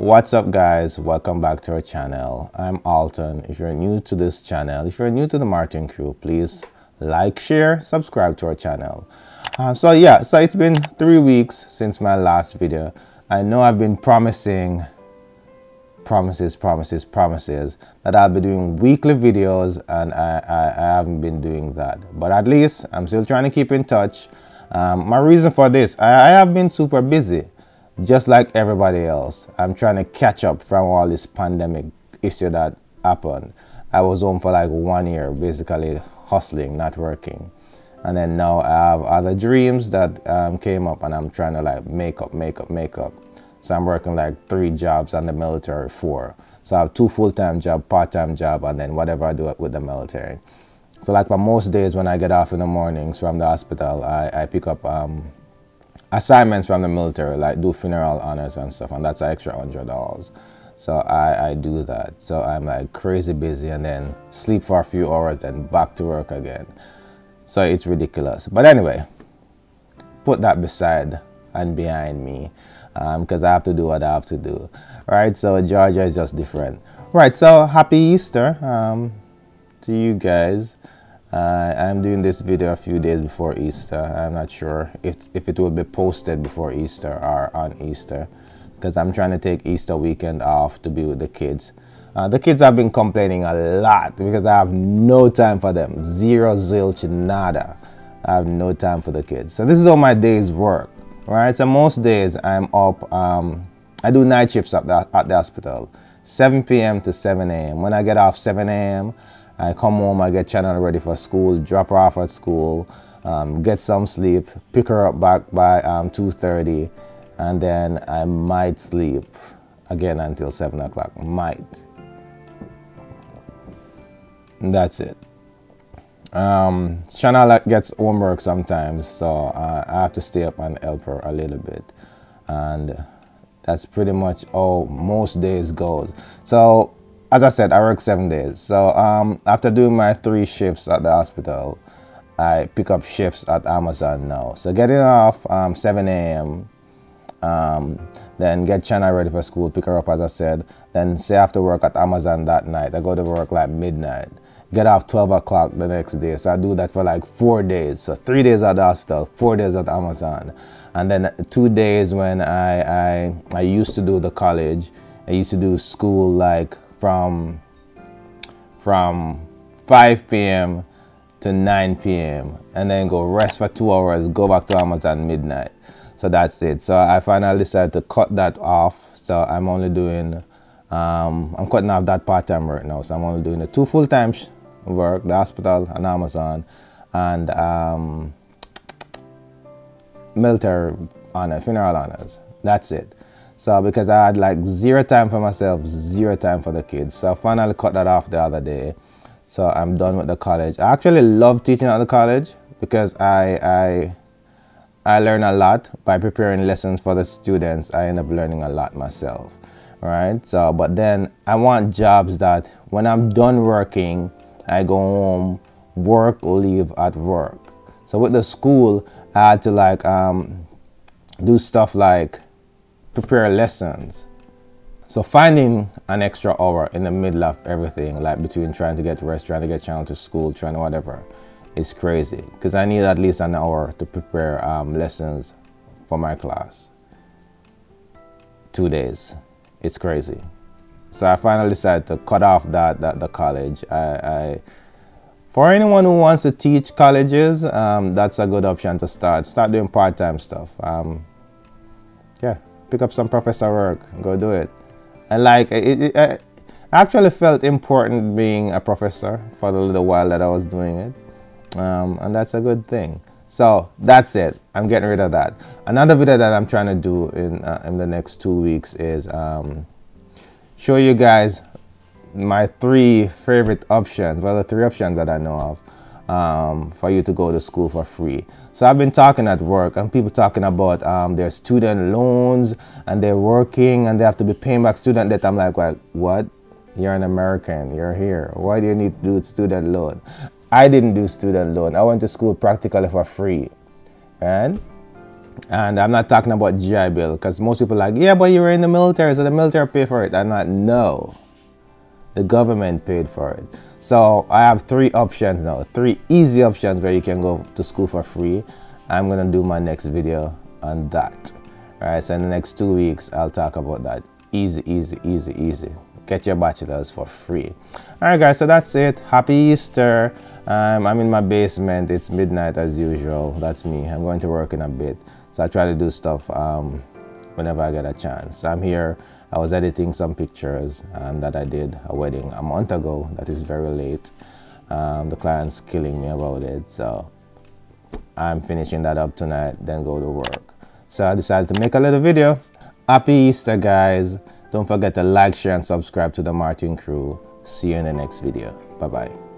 What's up, guys? Welcome back to our channel. I'm Alton. If you're new to this channel, if you're new to the Martin Crew, please like, share, subscribe to our channel. So it's been 3 weeks since my last video. I know I've been promising promises that I'll be doing weekly videos, and I haven't been doing that, but at least I'm still trying to keep in touch. My reason for this, I have been super busy, just like everybody else. I'm trying to catch up from all this pandemic issue that happened. I was home for like 1 year, basically hustling, not working, and then now I have other dreams that came up, and I'm trying to like make up. So I'm working like 3 jobs and the military 4. So I have 2 full-time jobs, part-time job, and then whatever I do with the military. So like for most days when I get off in the mornings from the hospital, I pick up assignments from the military, like do funeral honors and stuff, and that's an extra $100. So I do that. So I'm like crazy busy, and then sleep for a few hours, then back to work again. So it's ridiculous. But anyway, put that beside and behind me, because I have to do what I have to do, right? So Georgia is just different, right? So happy Easter to you guys. I'm doing this video a few days before Easter. I'm not sure if it will be posted before Easter or on Easter, because I'm trying to take Easter weekend off to be with the kids. The kids have been complaining a lot because I have no time for them. Zero, zilch, nada. I have no time for the kids. So this is all my days work. Right, so most days I'm up. I do night shifts at the hospital, 7 p.m. to 7 a.m. When I get off 7 a.m, I come home, I get Chanel ready for school, drop her off at school, get some sleep, pick her up back by 2:30, and then I might sleep again until 7 o'clock. Might. That's it. Chanel gets homework sometimes, so I have to stay up and help her a little bit, and that's pretty much all most days goes. So as I said, I work 7 days. So after doing my 3 shifts at the hospital, I pick up shifts at Amazon now. So getting off 7 a.m, then get Chanel ready for school, pick her up as I said, then say after work at Amazon that night. I go to work like midnight, get off 12 o'clock the next day. So I do that for like 4 days. So 3 days at the hospital, 4 days at Amazon. And then 2 days when I used to do the college. I used to do school like from 5 p.m. to 9 p.m. and then go rest for 2 hours, go back to Amazon midnight. So that's it. So I finally decided to cut that off. So I'm only doing, I'm cutting off that part-time work now. So I'm only doing the 2 full-time work, the hospital and Amazon, and military honor, funeral honors. That's it. So because I had like 0 time for myself, 0 time for the kids, so I finally cut that off the other day. So I'm done with the college. I actually love teaching at the college because I learn a lot by preparing lessons for the students. I end up learning a lot myself. Right, so but then I want jobs that when I'm done working, I go home, work, leave at work. So with the school, I had to like do stuff like prepare lessons. So finding an extra hour in the middle of everything, like between trying to get rest, trying to get Chanel to school, trying to whatever, is crazy, because I need at least an hour to prepare lessons for my class. 2 days. It's crazy. So I finally decided to cut off the college. For anyone who wants to teach colleges, that's a good option to start doing part-time stuff. Yeah, pick up some professor work, go do it. And like, I actually felt important being a professor for the little while that I was doing it, and that's a good thing. So that's it. I'm getting rid of that. Another video that I'm trying to do in the next 2 weeks is show you guys my 3 favorite options. Well, the 3 options that I know of for you to go to school for free. So I've been talking at work, and people talking about their student loans, and they're working and they have to be paying back student debt. I'm like, what? You're an American. You're here. Why do you need to do student loan? I didn't do student loan. I went to school practically for free, and And I'm not talking about GI Bill, because most people are like, yeah, but you were in the military, so the military paid for it. I'm not, no. The government paid for it. So I have three options now, three easy options where you can go to school for free. I'm going to do my next video on that. All right, so in the next 2 weeks, I'll talk about that. Easy, easy, easy, easy. Get your bachelor's for free. All right, guys, so that's it. Happy Easter. I'm in my basement. It's midnight as usual. That's me. I'm going to work in a bit. So I try to do stuff whenever I get a chance. I'm here. I was editing some pictures that I did a wedding a month ago. That is very late. The client's killing me about it. So I'm finishing that up tonight, then go to work. So I decided to make a little video. Happy Easter, guys. Don't forget to like, share, and subscribe to The Martin Crew. See you in the next video. Bye-bye.